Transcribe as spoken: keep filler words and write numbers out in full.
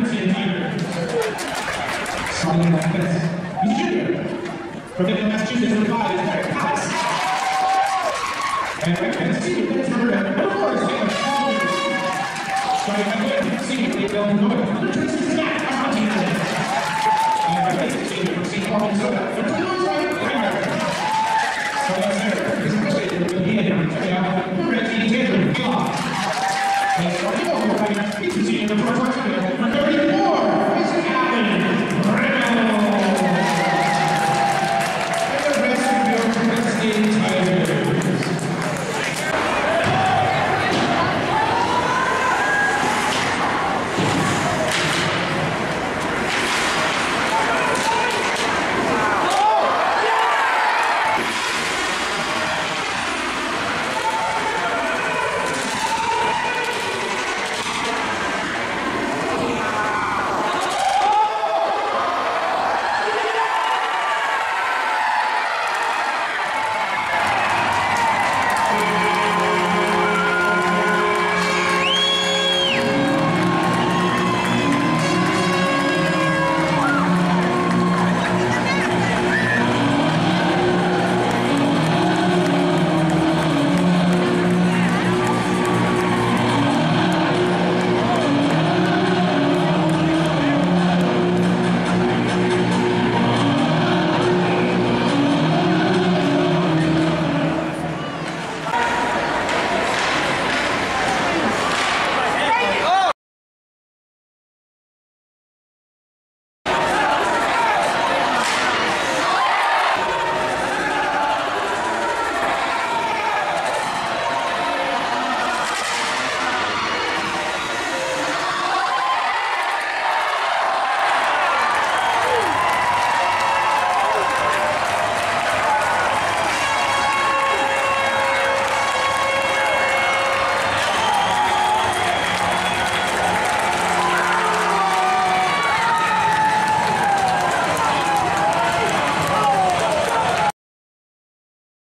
Simon Lopez. He's a junior. From the Massachusetts number five is Derek Palace. And right now, the senior finish number four is Taylor Collins. Starting right there, senior from Dale, Illinois, under Tracy Scott, Argentina. And right there, senior from Saint Paul, Minnesota, from Illinois, Tyler. So that's there. Let's go, we're going to be senior number four, number thirty-four.